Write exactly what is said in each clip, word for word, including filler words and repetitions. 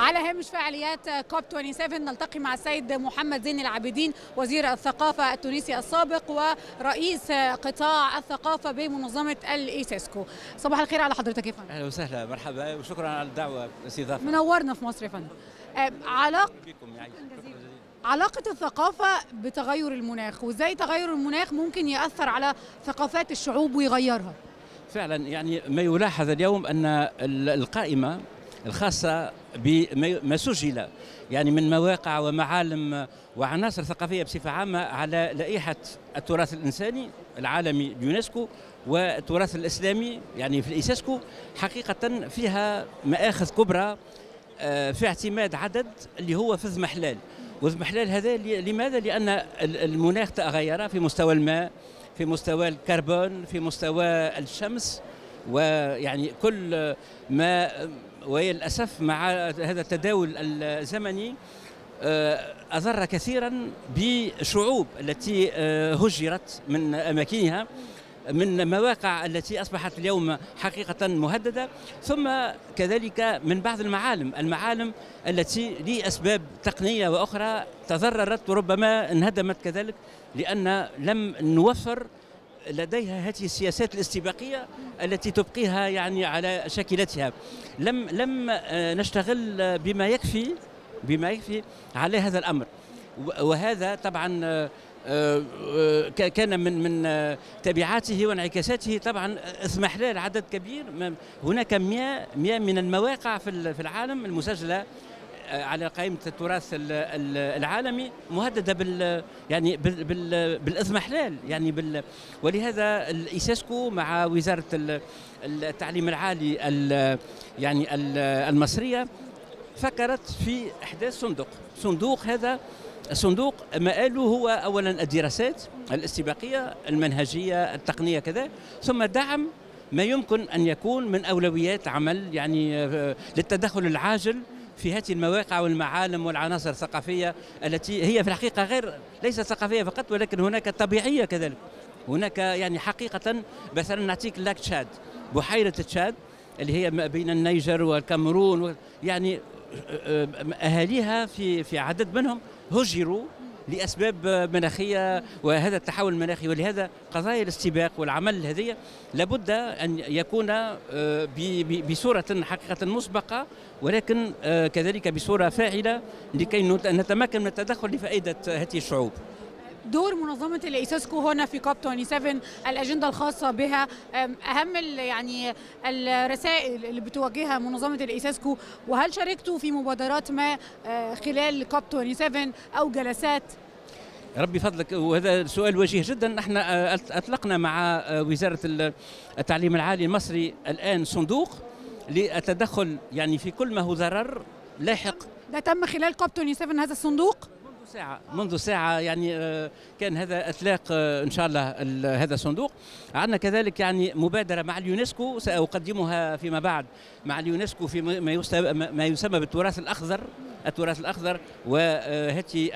على هامش فعاليات كوب سبعة وعشرين نلتقي مع السيد محمد زين العابدين وزير الثقافة التونسي السابق ورئيس قطاع الثقافة بمنظمة الإيسيسكو. صباح الخير على حضرتك يا فندم. أهلا وسهلا، مرحبا وشكرا على الدعوة استضافة. منورنا في مصر يا فندم. علاقة علاقة الثقافة بتغير المناخ، وازاي تغير المناخ ممكن يأثر على ثقافات الشعوب ويغيرها؟ فعلا يعني ما يلاحظ اليوم أن القائمة الخاصة بما سجل يعني من مواقع ومعالم وعناصر ثقافية بصفة عامة على لائحة التراث الإنساني العالمي اليونسكو والتراث الإسلامي يعني في الإيسيسكو حقيقة فيها مآخذ كبرى في اعتماد عدد اللي هو في الضمحلال، والضمحلال هذا لماذا؟ لأن المناخ تغير في مستوى الماء، في مستوى الكربون، في مستوى الشمس، ويعني كل ما وللأسف مع هذا التداول الزمني أضر كثيرا بشعوب التي هجرت من أماكنها، من مواقع التي أصبحت اليوم حقيقة مهددة، ثم كذلك من بعض المعالم المعالم التي لأسباب تقنية وأخرى تضررت وربما انهدمت كذلك، لأن لم نوفر لديها هذه السياسات الاستباقية التي تبقيها يعني على شاكلتها. لم لم نشتغل بما يكفي بما يكفي على هذا الأمر، وهذا طبعا كان من من تبعاته وانعكاساته طبعا اضمحلال عدد كبير. هناك مئة من المواقع في العالم المسجله على قائمه التراث العالمي مهدده بال يعني بالاضمحلال يعني بال ولهذا الايسيسكو مع وزاره التعليم العالي يعني المصريه فكرت في احداث صندوق صندوق هذا الصندوق مآله هو أولا الدراسات الاستباقية المنهجية التقنية كذا، ثم دعم ما يمكن أن يكون من أولويات عمل يعني للتدخل العاجل في هذه المواقع والمعالم والعناصر الثقافية التي هي في الحقيقة غير ليست ثقافية فقط، ولكن هناك طبيعية كذلك. هناك يعني حقيقة مثلا نعطيك لاك تشاد، بحيرة تشاد اللي هي ما بين النيجر والكامرون، يعني أهاليها في في عدد منهم هجروا لأسباب مناخية وهذا التحول المناخي، ولهذا قضايا الاستباق والعمل هذه لابد أن يكون بصورة حقيقة مسبقة، ولكن كذلك بصورة فاعلة لكي نتمكن من التدخل لفائدة هذه الشعوب. دور منظمة الإيسيسكو هنا في كوب سبعة وعشرين، الأجندة الخاصة بها، أهم يعني الرسائل اللي بتوجهها منظمة الإيسيسكو، وهل شاركتوا في مبادرات ما خلال كوب سبعة وعشرين أو جلسات؟ ربي فضلك، وهذا سؤال وجيه جدا. نحن أطلقنا مع وزارة التعليم العالي المصري الآن صندوق للتدخل يعني في كل ما هو ضرر لاحق. ده تم خلال كوب سبعة وعشرين هذا الصندوق؟ ساعة منذ ساعة يعني كان هذا إطلاق إن شاء الله هذا الصندوق. عندنا كذلك يعني مبادرة مع اليونسكو سأقدمها فيما بعد مع اليونسكو في ما يسمى بالتراث الأخضر التراث الأخضر وهاتي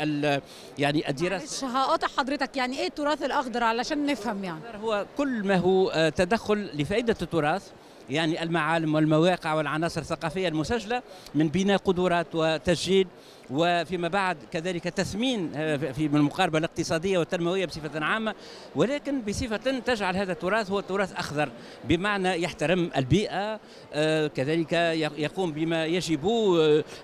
يعني الدراسة. هقاطع حضرتك، يعني إيه التراث الأخضر علشان نفهم؟ يعني هو كل ما هو تدخل لفائدة التراث، يعني المعالم والمواقع والعناصر الثقافية المسجلة من بناء قدرات وتسجيل، وفيما بعد كذلك تثمين في المقاربة الاقتصادية والتنموية بصفة عامة، ولكن بصفة تجعل هذا التراث هو تراث أخضر، بمعنى يحترم البيئة، كذلك يقوم بما يجب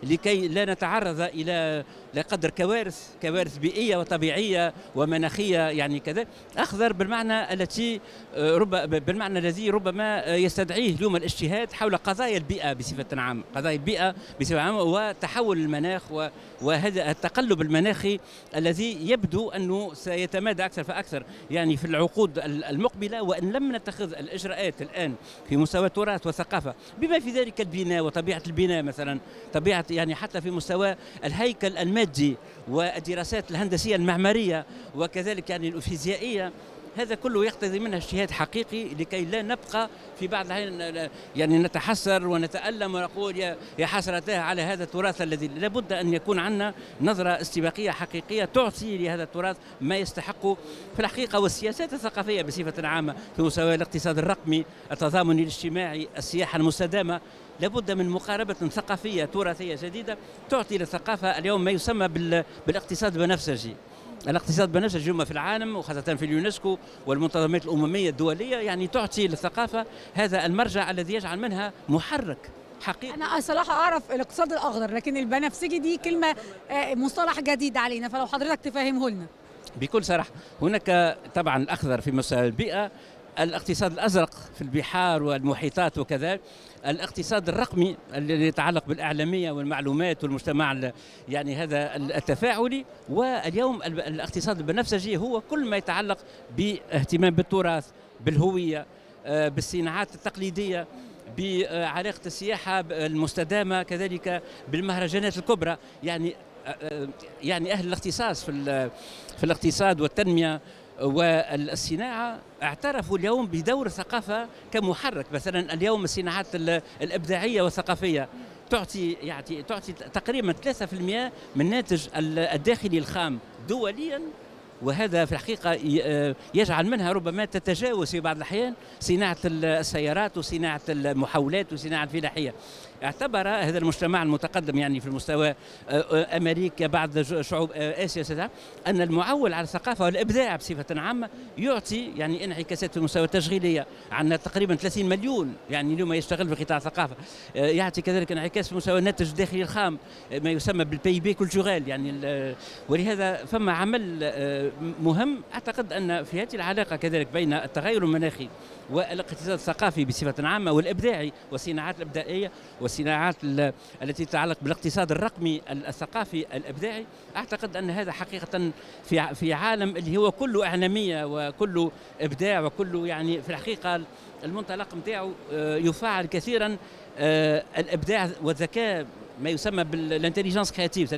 لكي لا نتعرض إلى لقدر كوارث كوارث بيئية وطبيعية ومناخية يعني كذا. أخضر بالمعنى التي رب بالمعنى الذي ربما يستدعيه اليوم الاجتهاد حول قضايا البيئة بصفة عامة، قضايا البيئة بصفة عامة وتحول المناخ و وهذا التقلب المناخي الذي يبدو أنه سيتمادى أكثر فأكثر يعني في العقود المقبلة، وإن لم نتخذ الإجراءات الآن في مستوى التراث والثقافة، بما في ذلك البناء وطبيعة البناء مثلا، طبيعة يعني حتى في مستوى الهيكل المادي والدراسات الهندسية المعمارية وكذلك يعني الفيزيائية هذا كله يقتضي منها اجتهاد حقيقي لكي لا نبقى في بعض الحين يعني نتحسر ونتألم ونقول يا حسرتاه على هذا التراث الذي لابد أن يكون عندنا نظرة استباقية حقيقية تعطي لهذا التراث ما يستحقه في الحقيقة. والسياسات الثقافية بصفة عامة في مستوى الاقتصاد الرقمي، التضامن الاجتماعي، السياحة المستدامة، لابد من مقاربة ثقافية تراثية جديدة تعطي للثقافة اليوم ما يسمى بالاقتصاد البنفسجي. الاقتصاد البنفسجي اليوم في العالم وخاصة في اليونسكو والمنظمات الأممية الدولية يعني تعطي للثقافة هذا المرجع الذي يجعل منها محرك حقيقي. أنا صراحة أعرف الاقتصاد الأخضر، لكن البنفسجي دي كلمة مصطلح جديد علينا، فلو حضرتك تفهمه لنا. بكل صراحة هناك طبعا الأخضر في مستوى البيئة، الاقتصاد الأزرق في البحار والمحيطات وكذا، الاقتصاد الرقمي الذي يتعلق بالإعلامية والمعلومات والمجتمع يعني هذا التفاعلي، واليوم الاقتصاد البنفسجي هو كل ما يتعلق باهتمام بالتراث، بالهوية، بالصناعات التقليدية، بعلاقة السياحة المستدامة، كذلك بالمهرجانات الكبرى. يعني يعني أهل الاختصاص في في الاقتصاد والتنمية والصناعة اعترفوا اليوم بدور الثقافة كمحرك. مثلا اليوم الصناعات الإبداعية والثقافية تعطي يعني تعطي تقريبا ثلاثة بالمئة من الناتج الداخلي الخام دوليا، وهذا في الحقيقة يجعل منها ربما تتجاوز في بعض الأحيان صناعة السيارات وصناعة المحولات وصناعة الفلاحية. اعتبر هذا المجتمع المتقدم يعني في المستوى أمريكا بعض شعوب آسيا أن المعول على الثقافة والإبداع بصفة عامة يعطي يعني انعكاسات في المستوى التشغيلية. عندنا تقريبا ثلاثين مليون يعني اليوم يشتغل في قطاع الثقافة، يعطي كذلك انعكاس في مستوى الناتج الداخلي الخام ما يسمى بالبي بي كولتورال يعني. ولهذا فما عمل مهم أعتقد أن في هذه العلاقة كذلك بين التغير المناخي والاقتصاد الثقافي بصفة عامة والإبداعي والصناعات الإبداعية والصناعات التي تتعلق بالاقتصاد الرقمي الثقافي الإبداعي. أعتقد أن هذا حقيقة في في عالم اللي هو كله إعلامية وكله إبداع وكله يعني في الحقيقة المنطلق نتاعو يفعل كثيرا الإبداع والذكاء ما يسمى بالانتليجنس كرياتيف،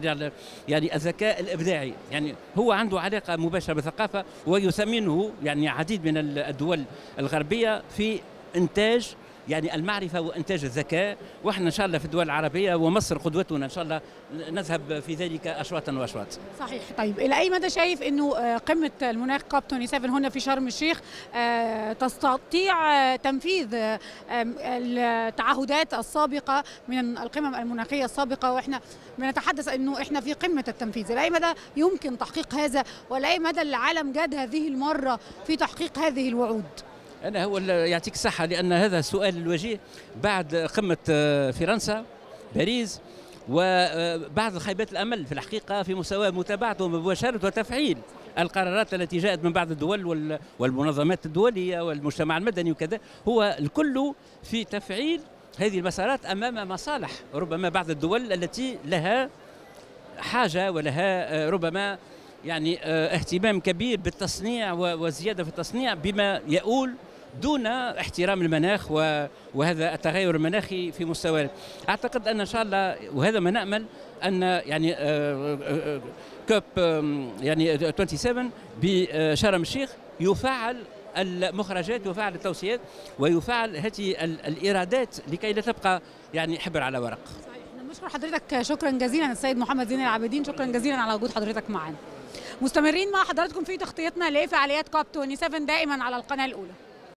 يعني الذكاء الابداعي. يعني هو عنده علاقه مباشره بالثقافه ويثمنه يعني عديد من الدول الغربيه في انتاج يعني المعرفه وانتاج الذكاء، واحنا ان شاء الله في الدول العربيه ومصر قدوتنا ان شاء الله نذهب في ذلك اشواطا واشواط. صحيح. طيب الى اي مدى شايف انه قمه المناخ كوب سبعة وعشرين هنا في شرم الشيخ تستطيع تنفيذ التعهدات السابقه من القمم المناخيه السابقه، واحنا بنتحدث انه احنا في قمه التنفيذ، الى اي مدى يمكن تحقيق هذا، والى اي مدى العالم جاد هذه المره في تحقيق هذه الوعود؟ أنا هو يعطيك الصحة لأن هذا السؤال الوجيه بعد قمة فرنسا باريس وبعض خيبات الأمل في الحقيقة في مستوى متابعة ومباشرة وتفعيل القرارات التي جاءت من بعض الدول والمنظمات الدولية والمجتمع المدني وكذا. هو الكل في تفعيل هذه المسارات أمام مصالح ربما بعض الدول التي لها حاجة ولها ربما يعني اهتمام كبير بالتصنيع وزيادة في التصنيع بما يؤول دون احترام المناخ وهذا التغير المناخي في مستوى. أعتقد أن إن شاء الله وهذا ما نأمل أن يعني كوب يعني سبعة وعشرين بشرم الشيخ يفعل المخرجات ويفعل التوصيات ويفعل هذه الإيرادات لكي لا تبقى يعني حبر على ورق. نشكر حضرتك شكرا جزيلا السيد محمد زين العابدين، شكرا جزيلا على وجود حضرتك معنا. مستمرين مع حضراتكم في تغطيتنا لفعاليات كوب سبعة وعشرين دائما على القناة الأولى.